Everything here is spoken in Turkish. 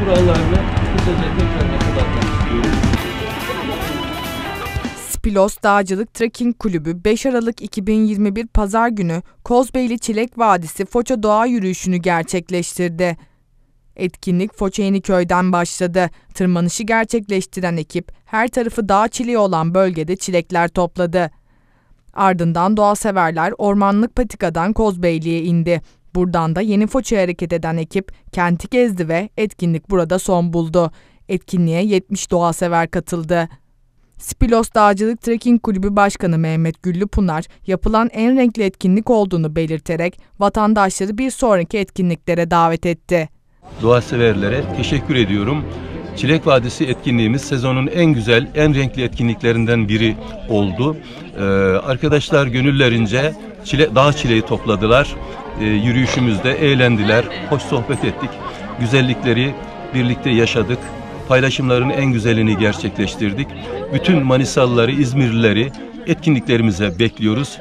kurallarını kısaca tekrar hatırlatmak istiyorum. Spilos Dağcılık Trekking Kulübü 5 Aralık 2021 Pazar günü Kozbeyli Çilek Vadisi Foça doğa yürüyüşünü gerçekleştirdi. Etkinlik Foça Yeniköy'den başladı. Tırmanışı gerçekleştiren ekip her tarafı dağ çileği olan bölgede çilekler topladı. Ardından doğa severler ormanlık patikadan Kozbeyli'ye indi. Buradan da Yeni Foça'ya hareket eden ekip kenti gezdi ve etkinlik burada son buldu. Etkinliğe 70 doğa sever katıldı. Spilos Dağcılık Trekking Kulübü Başkanı Mehmet Güllü Pınar, yapılan en renkli etkinlik olduğunu belirterek vatandaşları bir sonraki etkinliklere davet etti. Doğa severlere teşekkür ediyorum. Çilek Vadisi etkinliğimiz sezonun en güzel, en renkli etkinliklerinden biri oldu. Arkadaşlar gönüllerince dağ çileği topladılar. Yürüyüşümüzde eğlendiler, hoş sohbet ettik. Güzellikleri birlikte yaşadık. Paylaşımların en güzelini gerçekleştirdik. Bütün Manisalıları, İzmirlileri etkinliklerimize bekliyoruz.